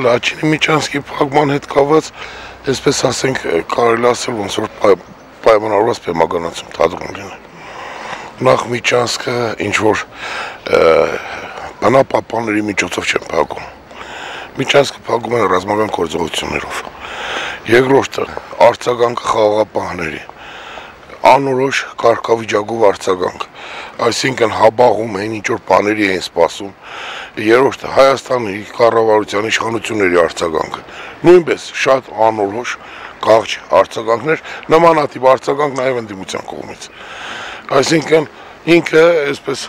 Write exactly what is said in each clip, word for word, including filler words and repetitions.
Կարել է Չինի միջանցքի փակման հետ կապված, այսպես ասենք, կարելի է ասել ոնց որ պայմանավորված բեմականացում դադարում լինել։ Նախ միջանցքը ինչ որ բանապահպանների միջոցով չեն փակում։ Միջանցքը փակում են ռազմական գործողություններով։ Երկրորդը արձագանքը խաղաղապահների անորոշ կարգավիճակով արձագանք, այսինքն հաբաղում են, ինչ որ բաների են սպասում։ Երրորդը Հայաստանի կառավարության իշխանությունների արձագանքը, նույնպես շատ անորոշ կաղճ արձագանքներ, նմանատիպ արձագանք նաև ընդդիմության կողմից։ Այսինքն ինքը այսպես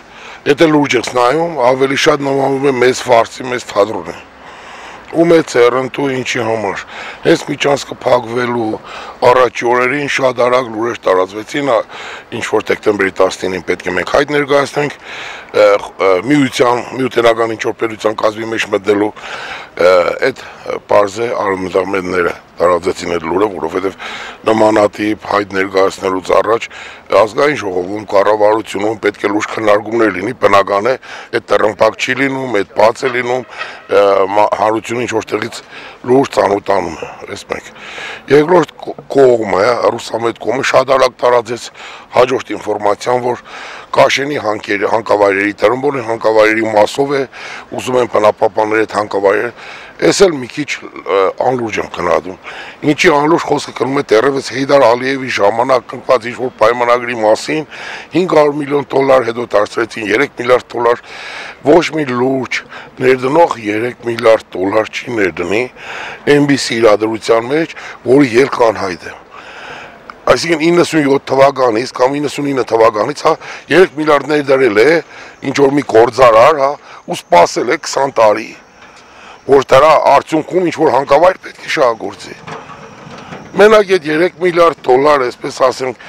եթե լուրջ ես նայում, ավելի շատ նմանվում է մեծ վարսի, մեծ թատրոնի։ Ու մեծ հեռընտու ինչի համար։ Հենց միջանցքը փակվելու առաջի օրերին շատ արագ լուրեր տարածվեցին, ինչ որ դեկտեմբերի տասնինին պետք է մենք հայտ ներկայացնենք, միության, միութենական ինչ որ պետության կազմի մեջ մտնելու այդ բարձե արմատամետները տարածեցին այդ լուրը, որովհետև նմանատիպ հայտ ներկայացնելուց առաջ ազգային ժողովում, կառավարությունում պետք է լուրջ քննարկումներ լինի, բնական է, այդ տրմփակ չի լինում, այդ բաց է լինում, հանրությունը ինչ որ տեղից լուրջ ծանոթանում է, այս մեկ։ Երկրորդ կողմը, ռուսամետ կողմը շատ արագ տարածեց հաջորդ ինֆորմացիան, որ Կաշենի հանքավայրերի տրմբոն է, հանքավայրերի մասով է, ուզում են բնապահպանել այդ հանքավայրերը։ Ես էլ մի քիչ անլուրջ եմ քննադում։ Ինչի անլուրջ խոսքը կրում է դեռևս Հեյդար Ալիևի ժամանակ կնքված ինչ-որ պայմանագրի մասին, հինգ հարյուր միլիոն դոլար, հետո դարձրեցին երեք միլիարդ դոլար, ոչ մի լուրջ ներդնող երեք միլիարդ դոլար չի ներդնի այնպիսի իրադրության մեջ, որը երկանհայտ է։ Այսինքն իննսունյոթ թվականից կամ իննսունինը թվականից երեք միլիարդ ներդրել է ինչ-որ մի գործարար, ու սպասել է քսան տարի, որ դրա արդյունքում ինչ որ հանքավայր պետք է շահագործի։ Մենակ այդ երեք միլիարդ դոլար, այսպես ասենք,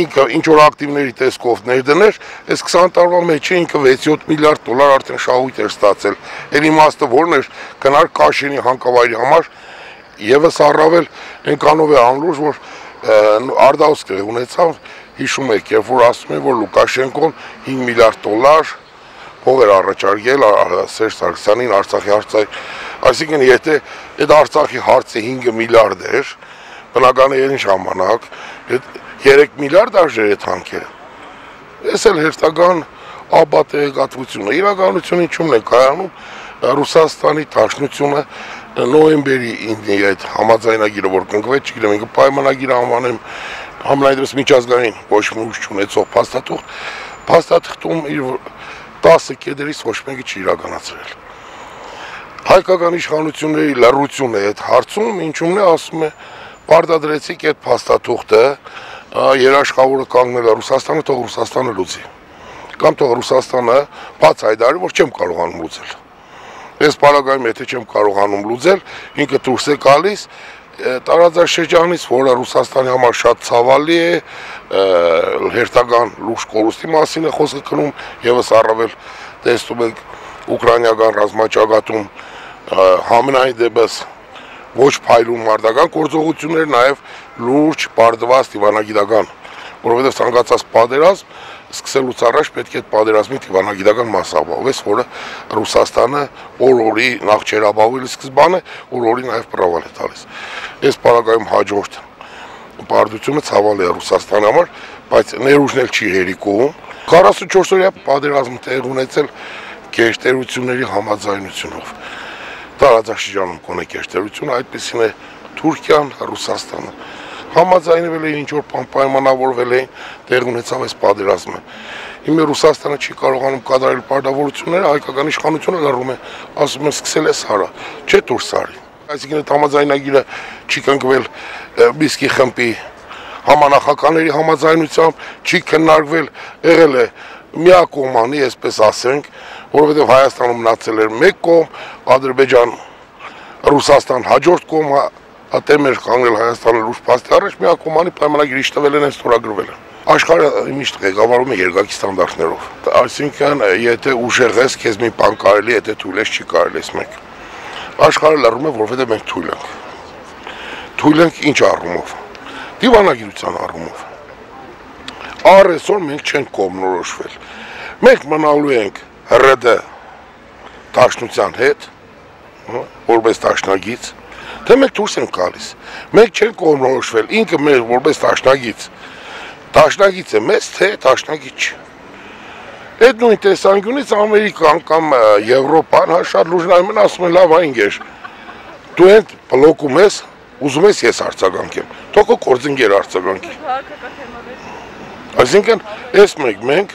ինքը ինչ որ ակտիվների տեսքով ներդներ, այս քսան տարվա մեջ ինքը վեց յոթ միլիարդ դոլար արդեն շահույթ էր ստացել։ Այդ իմաստը որն էր գնար Կաշենի հանքավայրի համար, եւս առավել այնքանով է անլուրջ, որ արդյունքը ունեցավ, հիշում եք, երբ որ ասում են, որ Լուկաշենկոն հինգ միլիարդ դոլար ով էր առաջարկել Սերժ Սարգսյանին Արցախի հարցը։ Այսինքն եթե այդ Արցախի հարցը հինգ միլիարդ էր, բնական է այն ժամանակ այդ երեք միլիարդ արժեր այդ հանքը։ Էս էլ հերթական ապա տեղեկատվությունը։ Իրականությունը ինչու՞մն է կայանում։ Ռուսաստանի Դաշնությունը նոյեմբերի ինը այդ համաձայնագիրը որ կնքվեց, չգիտեմ ինքը պայմանագիր անվանեմ, համալայնպես միջազգային ոչ մի ուժ չունեցող փաստաթուղթ, փաստաթղթում իր տասը կետերից ոչ մեկը չի իրականացրել։ Հայկական իշխանությունների լռությունը այդ հարցում ինչումն է ասում է պարտադրեցիք այդ փաստաթուղթը երաշխավորը կանգնել Ռուսաստանը, թող Ռուսաստանը լուծի։ Կամ թող Ռուսաստանը բաց հայտարարի, որ չեմ կարողանում լուծել։ Այս բանակայում եթե չեմ կարողանում լուծել, ինքը դուրս է գալիս տարածաշրջանից, որը Ռուսաստանի համար շատ ցավալի է, հերթական լուրջ կորուստի մասին է խոսքը կնում, եւս առավել տեսնում ենք ուկրաինական ռազմաճակատում համենայն դեպս ոչ փայլուն մարտական գործողություններ, նաեւ լուրջ բարդված դիվանագիտական, որովհետեւ ցանկացած պատերազմ սկսելուց առաջ պետք է պատերազմի դիվանագիտական մասը ապահովես, որը Ռուսաստանը օր-օրի նախ չերապահովելու սկզբանը, օր-օրի նաև պրավալ է տալիս։ Այս պարագայում հաջորդ բարդությունը ցավալի է Ռուսաստանի համար, բայց ներուժնել չի հերիքում։ քառասունչորս օրյա պատերազմը տեղ ունեցել գերտերությունների համաձայնությունով։ Տարածաշրջանում կոնե գերտերությունը, այդպեսին է Թուրքիան, Ռուսաստանը։ Համաձայնվել էին, ինչ որ բան պայմանավորվել էին, տեղ ունեցավ այս պատերազմը։ Իմը Ռուսաստանը չի կարողանում կատարել պարտավորությունները, հայկական իշխանությունը լռում է, ասում է սկսել է սարը, չէ՞ դուրս արի։ Այսինքն այդ համաձայնագիրը չի կնքվել Մինսկի խմբի համանախագահների համաձայնությամբ, չի քննարկվել, եղել է միակողմանի, այսպես ասենք, որովհետև Հայաստանում մնացել էր մեկ կողմ, Ադրբեջան, Ռուսաստան հաջորդ կողմը, Ատեմ էր կանգնել Հայաստանը լուրջ փաստի առաջ, միակողմանի պայմանագիր իջտվել են, ստորագրվել են։ Աշխարհը միշտ ղեկավարում է երկակի ստանդարտներով։ Այսինքն, եթե ուժեղ ես, քեզ մի բան կարելի է, եթե թույլ ես, չի կարելի ես մեկ։ Աշխարհը լռում է, որովհետև մենք թույլ ենք։ Թույլ ենք ինչ առումով։ Դիվանագիտության առումով։ Առ այսօր մենք չենք կողմնորոշվել։ Մենք մնալու ենք ՌԴ Դաշնության հետ, vorbesc așnaghiți, te merg tursem calis. Merg cel cu omul roșvel, încă merg vorbesc așnaghiți. Așnaghițe, meste, așnaghici. E nu interesant, gândiți american, cam european, așa, lușnai mâna, spune la vangheș. Tu ent, pe locul mes, uzumesc ies arțagankem. Tocă corzângher arțagankem. Այսինքն, ես մենք մենք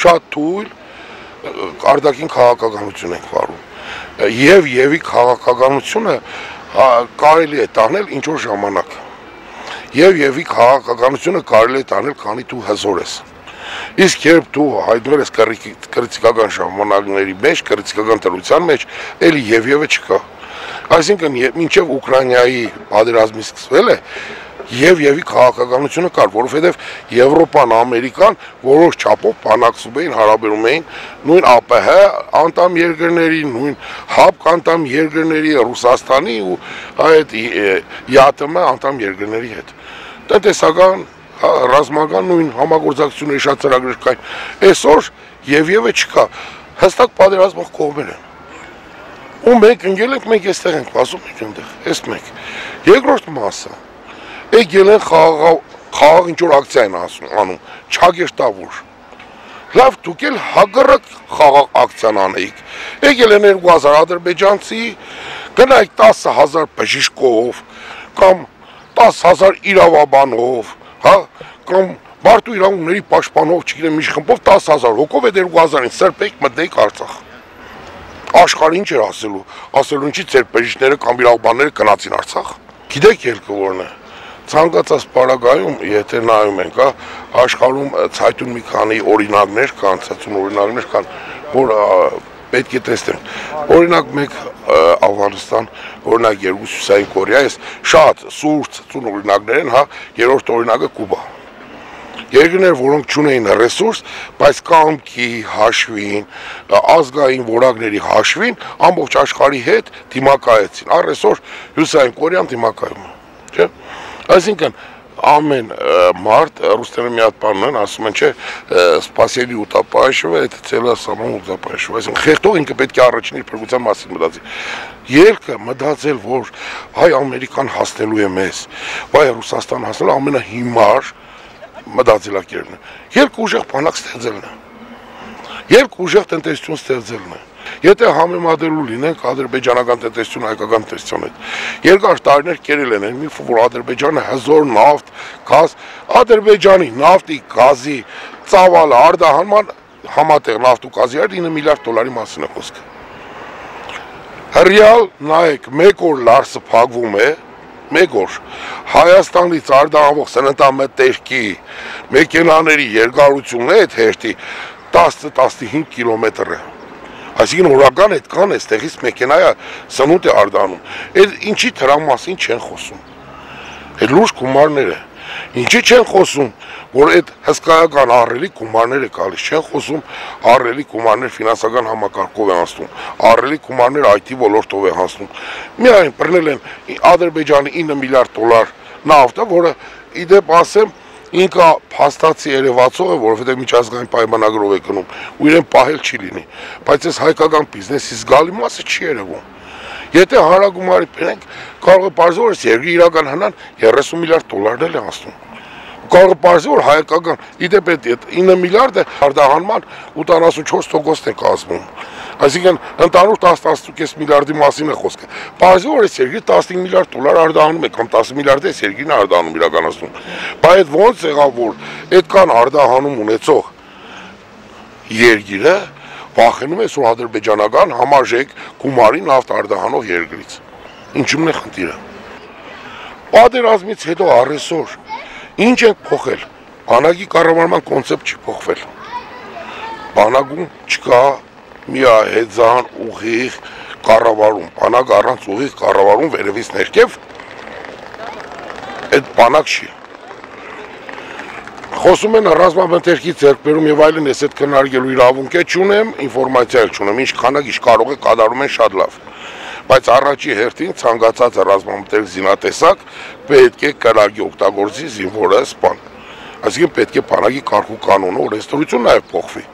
շատ թույլ արդակին քաղաքականություն ենք վարում։ Եվ եւի քաղաքականությունը կարելի է տանել ինչ որ ժամանակ։ Եվ եւի քաղաքականությունը կարելի է տանել, քանի դու հզոր ես։ Իսկ երբ դու հայտնվել ես քրիստոնեական ժամանակների մեջ, քրիստոնեական դրության մեջ, ելի եւի եւի չկա։ Այսինքն, մինչև Ուկրաինայի պատերազմը սկսվել է, Եվ եւի քաղաքականությունը կար, որովհետեւ Եվրոպան, Ամերիկան որոշ չափով բանակցում էին, հարաբերում էին նույն ԱՊՀ անդամ երկրների, նույն ՀԱՊԿ անդամ երկրների, Ռուսաստանի ու այդ ԵԱՏՄ անդամ երկրների հետ։ Տնտեսական, ռազմական նույն համագործակցությունների շատ ծրագրեր կային։ Այսօր եւի եւի չկա, հստակ պատերազմող կողմեր են։ Ու մենք ընկել ենք, մենք այստեղ ենք, ասում ենք այնտեղ, էստ մենք։ Երկրորդ մասը Եկել են խաղաղ ինչ-որ ակցիա են անում, չագեշտավոր։ Լավ, դուք էլ հակառակ խաղաղ ակցիան անեիք։ Եկել են երկու հազար ադրբեջանցի, գնայք տասը հազար բժիշկով, կամ տասը հազար իրավաբանով, հա, կամ մարդու իրավունքների պաշտպանող, չգիտեմ ինչ խմբով տասը հազար հոգով այդ երկու հազարին սրբեիք, մտնեիք Արցախ։ Աշխարհը ինչ էր ասելու, ասելու ինչի ձեր բժիշկները կամ իրավաբանները գնացին Արցախ։ Գիտեք ելքը որն է։ Ցանկացած պարագայում, եթե նայում ենք, աշխարհում ցայտուն մի քանի օրինակներ կան, ցածուն օրինակներ կան, որ պետք է տեսնենք։ Օրինակ մեկ Աֆղանստան, օրինակ երկու Հյուսիսային Կորեա, այս շատ սուր ցածուն օրինակներ են, հա, երրորդ օրինակը Կուբա։ Երկրներ, որոնք չունեին ռեսուրս, բայց կամքի հաշվին, ազգային որակների հաշվին ամբողջ աշխարհի հետ դիմակայեցին։ Առ այսօր Հյուսիսային Կորեան դիմակայում է, չէ՞։ Այսինքն, ամեն մարդ ռուսները մի հատ բան ունեն, ասում են, չէ, սպասելի ուտապաշվը, այդ ցելը սամոն ուտապաշվը, այսինքն խեղդող ինքը պետք է առաջին իր փրկության մասին մտածի։ Ելքը մտածել, որ հայ Ամերիկան հասնելու է մեզ, վայ Ռուսաստան հասնելու ամենահիմար մտածելակերպն է։ Երկու ուժեղ բանակ ստեղծելն է։ Երկու ուժեղ տնտեսություն ստեղծելն է։ Եթե համեմատելու լինենք ադրբեջանական տնտեսություն հայկական տնտեսության հետ։ Երկար տարիներ կերել են մի ֆ որ Ադրբեջանը հզոր նավթ, գազ, Ադրբեջանի նավթի, գազի, ծավալը արդահանման համատեղ նավթ ու գազի հետ ինը միլիարդ դոլարի մասին է խոսքը։ Հռիալ նայեք, մեկ օր լարսը փակվում է, մեկ օր Հայաստանից արդահանվող սննդամթերքի մեքենաների երկարությունն է այդ հերթի տասը տասնհինգ կիլոմետր է։ Այսինքն օրական այդքան է ստեղից մեքենայա սնունդ է արդանում։ Այդ ինչի դրամասին չեն խոսում։ Այդ լուրջ գումարները։ Ինչի չեն խոսում, որ այդ հսկայական առելի գումարները գալիս չեն խոսում, առելի գումարներ ֆինանսական համակարգով են անցնում, առելի գումարներ այ թի ոլորտով են անցնում։ Միայն բռնել են Ադրբեջանի ինը միլիարդ դոլար նավթը, որը իդեպ ասեմ Ինքը փաստացի երևացող է, որովհետև միջազգային պայմանագրով է գնում, ու իրեն պահել չի լինի, բայց այս հայկական բիզնեսի զգալի մասը չի երևում։ Եթե հանրագումարի բերենք, կարող է բարձր որ երկրի իրական հնան երեսուն միլիարդ դոլարն էլ է անցնում։ Կարող է բարձր որ հայկական, իդեպ այդ ինը միլիարդը արդահանման ութանասունչորս տոկոսն է կազմում։ Այսինքն ընդհանուր տասը տասնհինգ միլիարդի մասին է խոսքը։ Բարձր որ այս երկիրը տասնհինգ միլիարդ դոլար արդահանում է, կամ տասը միլիարդը այս երկիրն արդահանում իրականացնում։ Բայց ո՞նց եղավ որ այդքան արդահանում ունեցող երկիրը վախենում է սուր ադրբեջանական համաժեք գումարի նավթ արդահանող երկրից։ Ինչու՞մն է խնդիրը։ Պատերազմից հետո առ այսօր ինչ ենք փոխել։ Բանակի կառավարման կոնցեպտ չի փոխվել։ Բանակում չկա միահեծան ուղիղ կառավարում, բանակ առանց ուղիղ կառավարում վերևից ներքև այդ բանակ չի։ Խոսում են ռազմամթերքի ձեռքբերում եւ այլն, ես այդ քննարկելու իրավունք չունեմ, ինֆորմացիա չունեմ, ինչ քանակ ինչ կարող է կատարում են շատ լավ։ Բայց առաջի հերթին ցանկացած ռազմամթերք զինատեսակ պետք է կրակի օգտագործի զինվորը սպան։ Այսինքն պետք է բանակի կարգ ու կանոնը օրենսդրություն նաև փոխվի։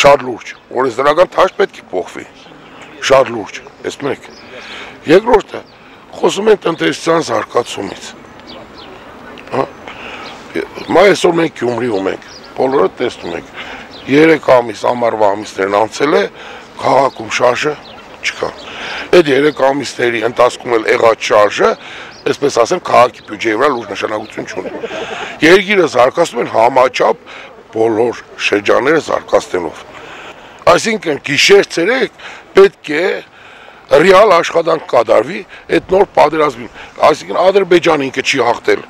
Շատ լուրջ, օրենսդրական թաշտ պետք է փոխվի։ Շատ լուրջ, ես մենք Երկրորդը խոսում են տնտեսության զարգացումից։ Մա այսօր մենք Գյումրիում ենք, բոլորը տեսնում ենք, երեք ամիս ամառվա ամիսներն անցել է, քաղաքում շարժը չկա։ Այդ երեք ամիսների ընթացքում էլ եղած շարժը, այսպես ասեմ, քաղաքի բյուջեի վրա լուրջ նշանակություն չունի։ Երկիրը զարգացնում են համաչափ բոլոր շրջանները զարգացնելով։ Այսինքն գիշեր ցերեկ պետք է ռեալ աշխատանք կատարվի այդ նոր պատերազմին, այսինքն Ադրբեջանը ինքը չի հաղթել։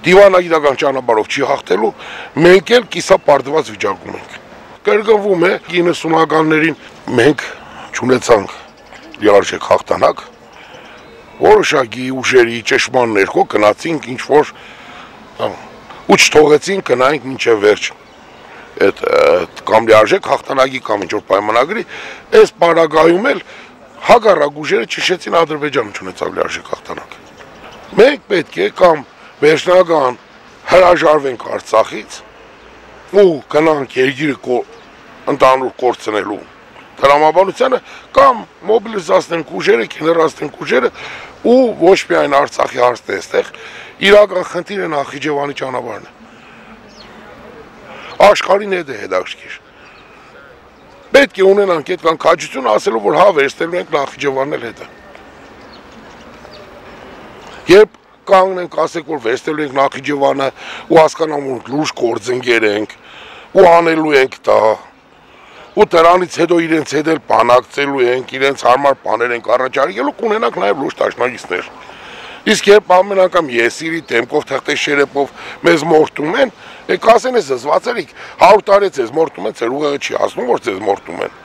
Դիվանագիտական ճանապարհով չի հաղթելու, մենք էլ կիսապարտված վիճակում ենք։ Կրկնվում է կինասունականներին մենք չունեցանք լիարժեք հաղթանակ, որոշակի ուժերի ճշմարտ ներքո գնացինք ինչ որ ու չթողեցին գնանք մինչև վերջ։ Այդ կամ լիարժեք հաղթանակի կամ ինչ որ պայմանագրի, այս պարագայում էլ հակառակ ուժերը ճշեցին Ադրբեջանը չունեցավ լիարժեք հաղթանակ։ Մենք պետք է կամ վերջնական հրաժարվենք Արցախից ու գնանք երկիրը ընդհանուր կորցնելու դրամաբանությանը կամ մոբիլիզացնենք ուժերը, կներացնենք ուժերը ու ոչ միայն Արցախի հարցն է այստեղ, իրական խնդիրը Նախիջևանի ճանապարհն է։ Աշխարհին է դա հետաքրքիր։ Պետք է ունենանք այդ քաջությունը ասելու, որ հա վերստելու ենք Նախիջևանն էլ հետը։ Երբ կանգնենք, ասենք, որ վերստելու ենք Նախիջևանը ու հասկանանք, որ լուրջ գործընկեր ենք ու անելու ենք դա ու դրանից հետո իրենց հետ էլ բանակցելու ենք, իրենց համար բաներ ենք առաջարկելու, կունենանք նաև լուրջ դաշնակիցներ։ Իսկ երբ ամեն անգամ եսիրի դեմքով թղթեշերեփով մեզ մորթում են, եք ասեն, ես զզվացել եք, հարյուր տարի է ձեզ մորթում են, ձեր ուղեղը չի հասնում, որ ձեզ մորթում են։